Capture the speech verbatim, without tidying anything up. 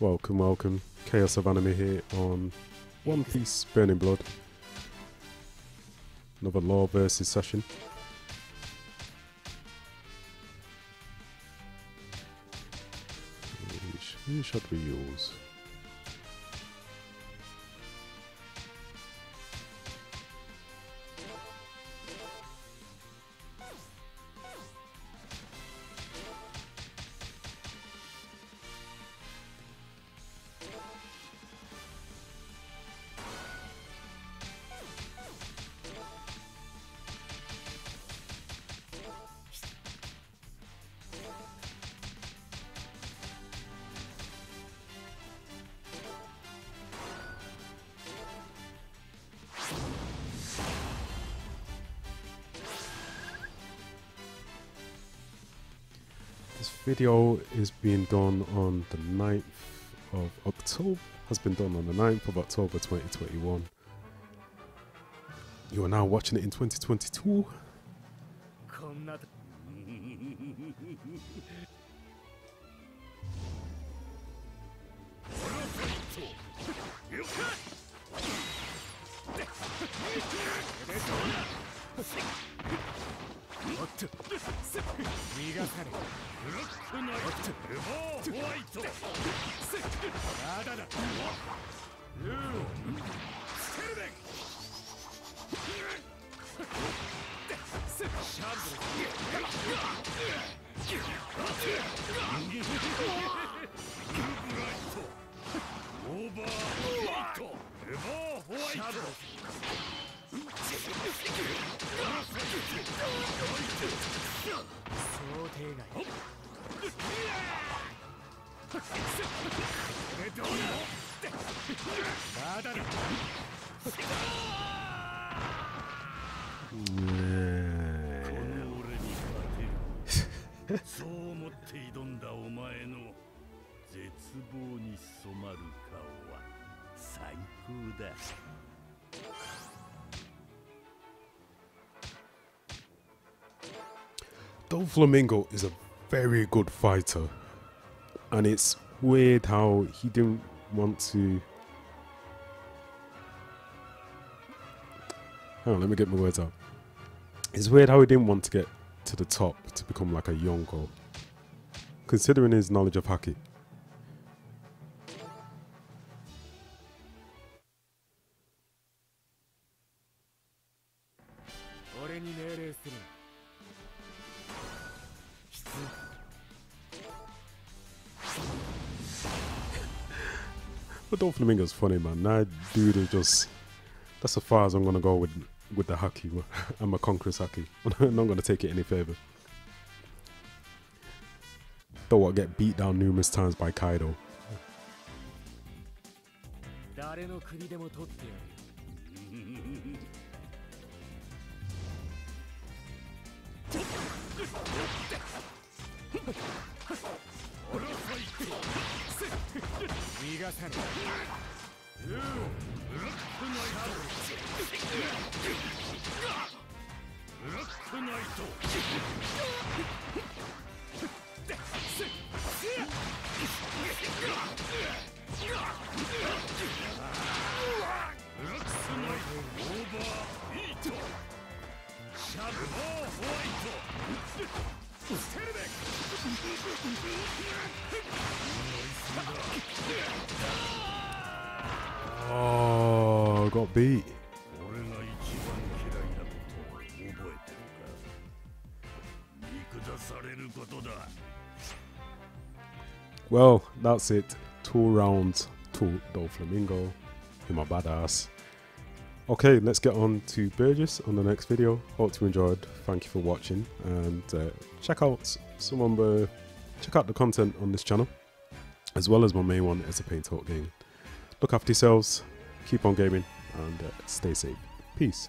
Welcome, welcome. Chaos of Anime here on One Piece Burning Blood. Another Law versus session. Which, who should we use? This video is being done on the ninth of October, has been done on the ninth of October twenty twenty-one. You are now watching it in twenty twenty-two. Doflamingo is a very good fighter, and it's weird how he didn't want to. Hang on, let me get my words out. It's weird how he didn't want to get to the top to become like a Yonko, considering his knowledge of Haki. But Doflamingo's funny, man. That dude is just, that's as far as I'm gonna go with with the Haki. I'm a conqueror's Haki. I'm not gonna take it any further. Though I get beat down numerous times by Kaido. Oh, got beat. Well, that's it. Two rounds to Doflamingo. You're my badass. Okay, let's get on to Burgess on the next video. Hope you enjoyed. Thank you for watching, and uh, check out some of the, check out the content on this channel, as well as my main one, It's a Pain Talk Game. Look after yourselves, keep on gaming, and uh, stay safe. Peace.